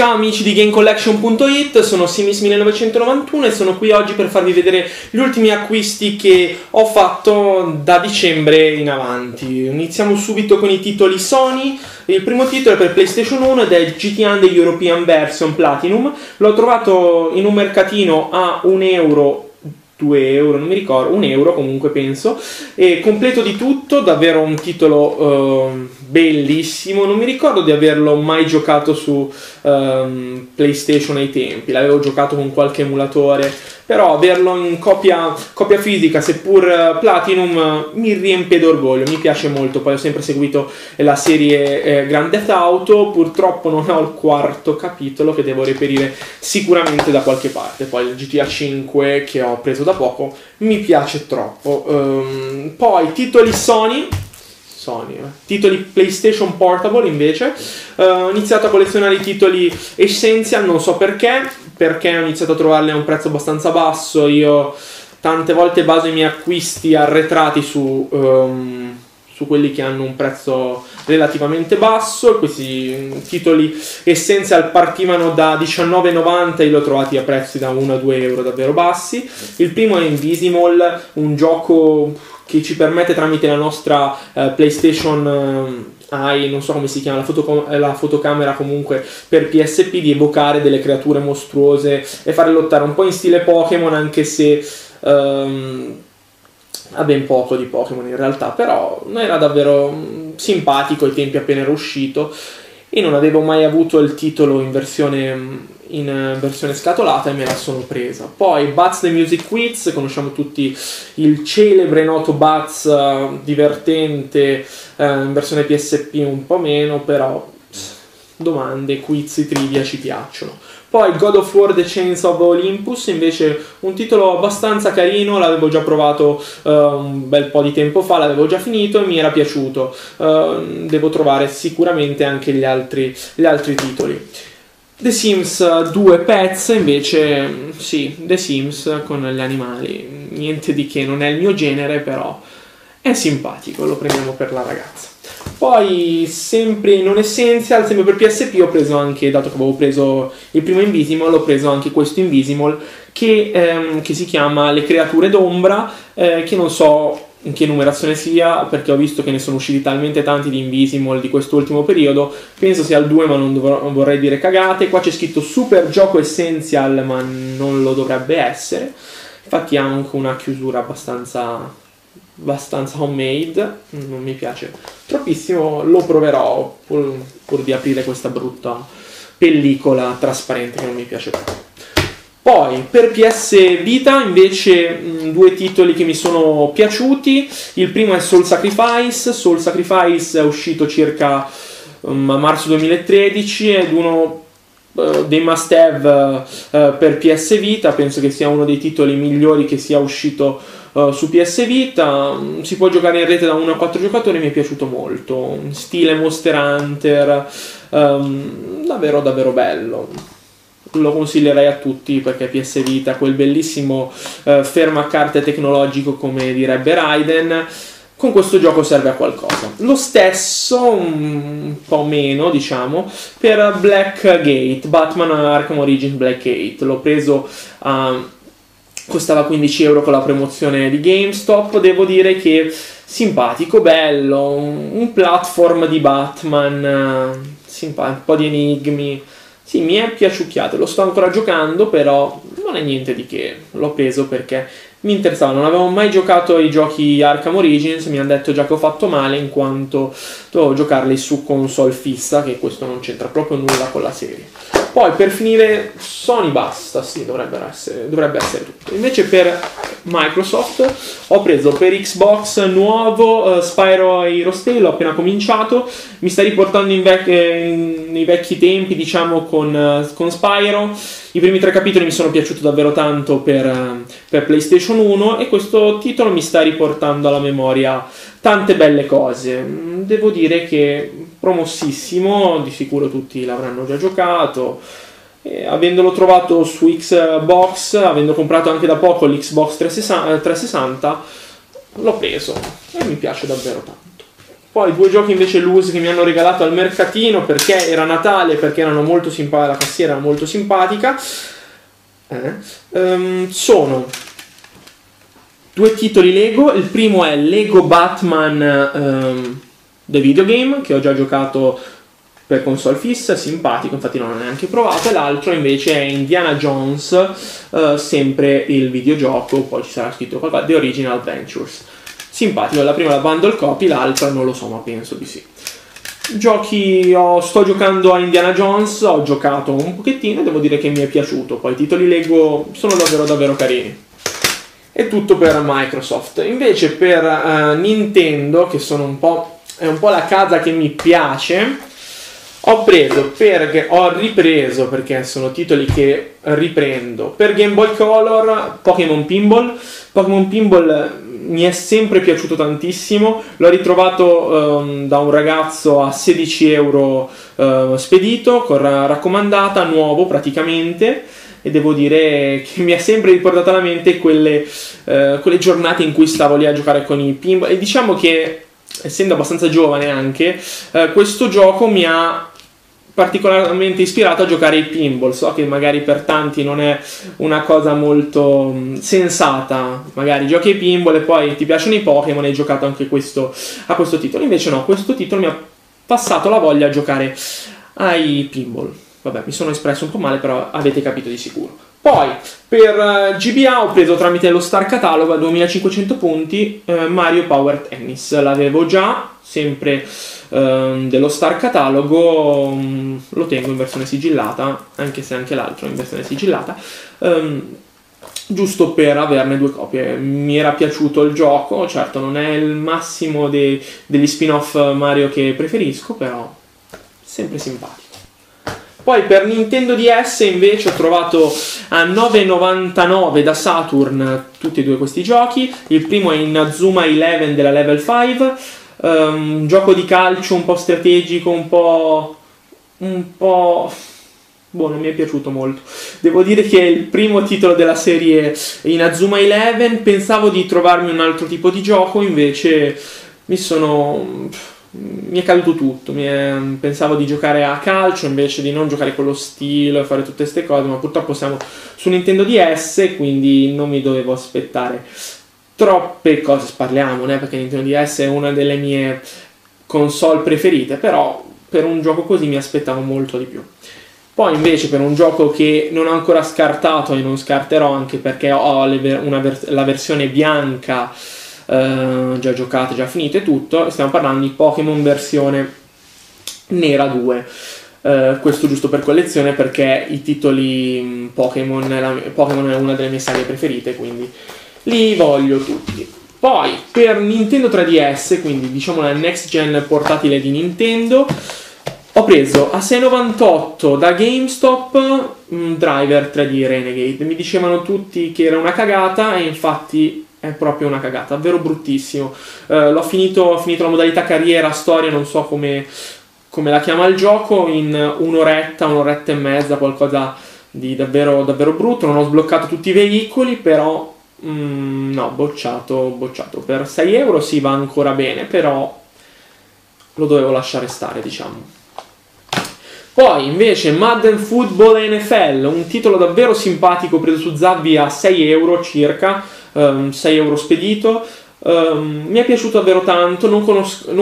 Ciao amici di GameCollection.it, sono Simis1991 e sono qui oggi per farvi vedere gli ultimi acquisti che ho fatto da dicembre in avanti. Iniziamo subito con i titoli Sony. Il primo titolo è per PlayStation 1 ed è GTA The European Version Platinum. L'ho trovato in un mercatino a 1 euro, 2 euro, non mi ricordo, 1 euro comunque penso, e completo di tutto, davvero un titolo bellissimo. Non mi ricordo di averlo mai giocato su PlayStation ai tempi, l'avevo giocato con qualche emulatore, però averlo in copia fisica, seppur Platinum, mi riempie d'orgoglio, mi piace molto. Poi ho sempre seguito la serie Grand Theft Auto, purtroppo non ho il quarto capitolo che devo reperire sicuramente da qualche parte. Poi il GTA 5 che ho preso da poco mi piace troppo. Poi titoli Sony. Titoli PlayStation Portable invece, ho iniziato a collezionare i titoli Essential, non so perché ho iniziato a trovarli a un prezzo abbastanza basso. Io tante volte baso i miei acquisti arretrati su quelli che hanno un prezzo relativamente basso. Questi titoli Essential partivano da 19,90 e li ho trovati a prezzi da 1-2 euro davvero bassi. Il primo è Invizimals, un gioco che ci permette tramite la nostra PlayStation non so come si chiama, la fotocamera comunque per PSP, di evocare delle creature mostruose e farle lottare un po' in stile Pokémon, anche se ha ben poco di Pokémon in realtà, però era davvero simpatico ai tempi appena era uscito. E non avevo mai avuto il titolo in versione scatolata e me la sono presa. Poi Buzz The Music Quiz, conosciamo tutti il celebre noto Buzz, divertente, in versione PSP un po' meno, però domande, quiz, trivia ci piacciono. Poi God of War The Chains of Olympus, invece un titolo abbastanza carino, l'avevo già provato un bel po' di tempo fa, l'avevo già finito e mi era piaciuto. Devo trovare sicuramente anche gli altri titoli. The Sims 2 Pets, invece sì, The Sims con gli animali, niente di che, non è il mio genere, però è simpatico, lo prendiamo per la ragazza. Poi sempre non Essential, sempre per PSP, ho preso anche, dato che avevo preso il primo Invisimal, ho preso anche questo Invisimal che si chiama Le Creature d'Ombra, che non so in che numerazione sia, perché ho visto che ne sono usciti talmente tanti di Invisimal di quest'ultimo periodo, penso sia al 2 ma non vorrei dire cagate. Qua c'è scritto Super Gioco Essential, ma non lo dovrebbe essere, infatti ha anche una chiusura abbastanza homemade, non mi piace troppissimo. Lo proverò pur di aprire questa brutta pellicola trasparente che non mi piace tanto. Poi per PS Vita invece due titoli che mi sono piaciuti. Il primo è Soul Sacrifice. Soul Sacrifice è uscito circa a marzo 2013 ed uno dei must have per PS Vita, penso che sia uno dei titoli migliori che sia uscito su PS Vita. Si può giocare in rete da 1 a 4 giocatori, mi è piaciuto molto, in stile Monster Hunter, davvero davvero bello. Lo consiglierei a tutti perché PS Vita, quel bellissimo fermacarte tecnologico come direbbe Raiden, con questo gioco serve a qualcosa. Lo stesso, un po' meno diciamo, per Blackgate, Batman Arkham Origins Blackgate. L'ho preso costava 15 euro con la promozione di GameStop. Devo dire che simpatico, bello, un platform di Batman, un po' di enigmi. Sì, mi è piaciucchiato, lo sto ancora giocando, però non è niente di che. L'ho preso perché mi interessava, non avevo mai giocato ai giochi Arkham Origins, mi hanno detto già che ho fatto male in quanto dovevo giocarli su console fissa, che questo non c'entra proprio nulla con la serie. Poi per finire Sony basta, sì, dovrebbe essere tutto. Invece per Microsoft ho preso per Xbox nuovo Spyro Aerostale, ho appena cominciato, mi sta riportando nei vecchi tempi diciamo con Spyro. I primi 3 capitoli mi sono piaciuti davvero tanto per PlayStation 1 e questo titolo mi sta riportando alla memoria tante belle cose. Devo dire che promossissimo, di sicuro tutti l'avranno già giocato. E avendolo trovato su Xbox, avendo comprato anche da poco l'Xbox 360, l'ho preso e mi piace davvero tanto. Poi due giochi invece loose che mi hanno regalato al mercatino perché era Natale, perché erano molto la cassiera era molto simpatica. Sono due titoli Lego. Il primo è Lego Batman The Videogame, che ho già giocato per console fissa, simpatico, infatti non l'ho neanche provato. E l'altro invece è Indiana Jones, sempre il videogioco, poi ci sarà scritto qualcosa, The Original Adventures. Simpatico, la prima la bundle copy, l'altra non lo so, ma penso di sì. Giochi, sto giocando a Indiana Jones, ho giocato un pochettino e devo dire che mi è piaciuto. Poi i titoli Lego sono davvero davvero carini. È tutto per Microsoft. Invece per Nintendo, che sono è un po' la casa che mi piace, ho ripreso, perché sono titoli che riprendo, per Game Boy Color Pokémon Pinball. Pokémon Pinball mi è sempre piaciuto tantissimo, l'ho ritrovato da un ragazzo a 16 euro spedito, con raccomandata, nuovo praticamente, e devo dire che mi ha sempre riportato alla mente quelle giornate in cui stavo lì a giocare con i pinball, e diciamo che, essendo abbastanza giovane anche, questo gioco mi ha particolarmente ispirato a giocare ai pinball. So che magari per tanti non è una cosa molto sensata, magari giochi ai pinball e poi ti piacciono i Pokémon e hai giocato anche a questo titolo. Invece no, questo titolo mi ha passato la voglia a giocare ai pinball. Vabbè, mi sono espresso un po' male, però avete capito di sicuro. Poi per GBA ho preso tramite lo Star Catalog a 2500 punti Mario Power Tennis. L'avevo già, sempre dello Star Catalogo, lo tengo in versione sigillata, anche se anche l'altro è in versione sigillata, giusto per averne due copie. Mi era piaciuto il gioco, certo non è il massimo degli spin-off Mario che preferisco, però sempre simpatico. Poi per Nintendo DS invece ho trovato a 9,99 da Saturn tutti e due questi giochi. Il primo è Inazuma Eleven della Level 5, un gioco di calcio un po' strategico, un po'... boh, non mi è piaciuto molto. Devo dire che è il primo titolo della serie Inazuma Eleven, pensavo di trovarmi un altro tipo di gioco, invece mi è caduto tutto. Pensavo di giocare a calcio, invece di non giocare con lo stile, fare tutte queste cose, ma purtroppo siamo su Nintendo DS, quindi non mi dovevo aspettare troppe cose, parliamone, perché Nintendo DS è una delle mie console preferite, però per un gioco così mi aspettavo molto di più. Poi invece per un gioco che non ho ancora scartato e non scarterò, anche perché ho la versione bianca già giocata, già finita e tutto, stiamo parlando di Pokémon versione nera 2. Questo giusto per collezione, perché i titoli Pokémon è una delle mie saghe preferite, quindi li voglio tutti. Poi per Nintendo 3DS, quindi diciamo la next gen portatile di Nintendo, ho preso a 6,98 da GameStop Driver 3D Renegade. Mi dicevano tutti che era una cagata e infatti è proprio una cagata, davvero bruttissimo. Ho finito la modalità carriera, storia, non so come la chiama il gioco, in un'oretta e mezza, qualcosa di davvero, davvero brutto. Non ho sbloccato tutti i veicoli, però no, bocciato. Per 6 euro si va ancora bene, però lo dovevo lasciare stare, diciamo. Poi invece Madden Football NFL, un titolo davvero simpatico preso su Zabbi a 6 euro circa, 6 euro spedito. Mi è piaciuto davvero tanto, non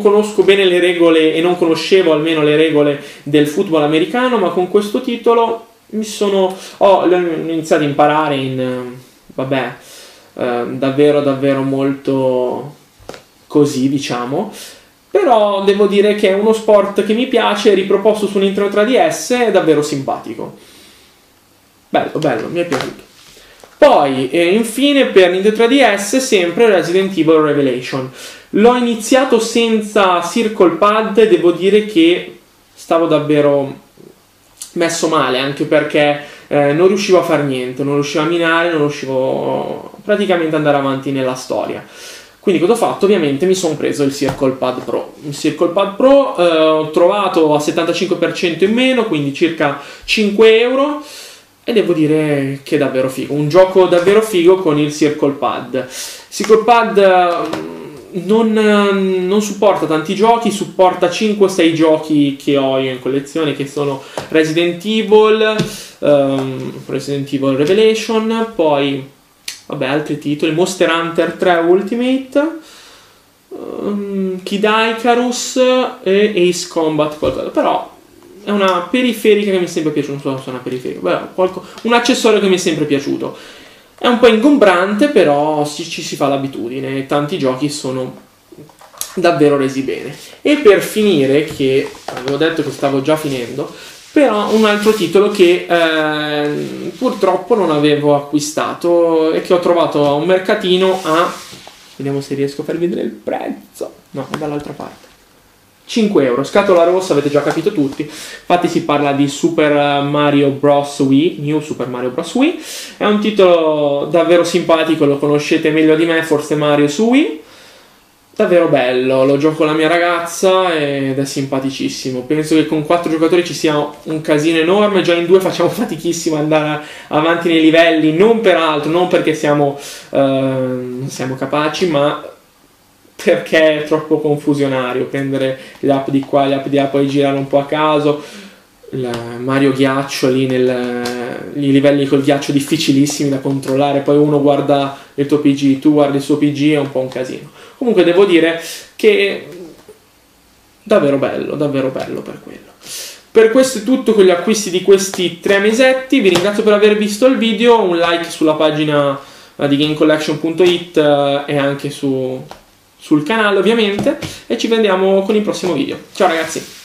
conosco bene le regole e non conoscevo almeno le regole del football americano, ma con questo titolo ho iniziato a imparare davvero davvero molto così, diciamo. Però devo dire che è uno sport che mi piace, riproposto su Nintendo 3DS, è davvero simpatico. Bello, mi è piaciuto. Poi, infine, per Nintendo 3DS, sempre Resident Evil Revelation. L'ho iniziato senza Circle Pad e devo dire che stavo davvero messo male, anche perché non riuscivo a fare niente, non riuscivo a minare, non riuscivo praticamente ad andare avanti nella storia. Quindi cosa ho fatto? Ovviamente mi sono preso il Circle Pad Pro. Il Circle Pad Pro ho trovato a 75% in meno, quindi circa 5 euro, e devo dire che è davvero figo. Un gioco davvero figo con il Circle Pad. Circle Pad non supporta tanti giochi, supporta 5-6 giochi che ho io in collezione, che sono Resident Evil, Resident Evil Revelation, poi vabbè altri titoli, Monster Hunter 3 Ultimate, Kid Icarus e Ace Combat qualcosa, però è una periferica che mi è sempre piaciuta, non so, una periferica, però un accessorio che mi è sempre piaciuto. È un po' ingombrante, però ci si fa l'abitudine, tanti giochi sono davvero resi bene. E per finire, che avevo detto che stavo già finendo, però un altro titolo che purtroppo non avevo acquistato e che ho trovato a un mercatino a... vediamo se riesco a farvi vedere il prezzo. No, è dall'altra parte. 5 euro, scatola rossa, avete già capito tutti. Infatti si parla di Super Mario Bros. Wii, New Super Mario Bros. Wii. È un titolo davvero simpatico, lo conoscete meglio di me, forse Mario su Wii. Davvero bello, lo gioco con la mia ragazza ed è simpaticissimo. Penso che con 4 giocatori ci sia un casino enorme, già in 2 facciamo fatichissimo ad andare avanti nei livelli, non per altro, non perché siamo capaci, ma perché è troppo confusionario prendere le app di qua, le app di là, poi girare un po' a caso. Il Mario ghiaccio lì, i livelli col ghiaccio difficilissimi da controllare, poi uno guarda il tuo PG, tu guardi il suo PG, è un po' un casino. Comunque devo dire che davvero bello per quello. Per questo è tutto con gli acquisti di questi 3 mesetti, vi ringrazio per aver visto il video, un like sulla pagina di GameCollection.it e anche sul canale ovviamente, e ci vediamo con il prossimo video. Ciao ragazzi!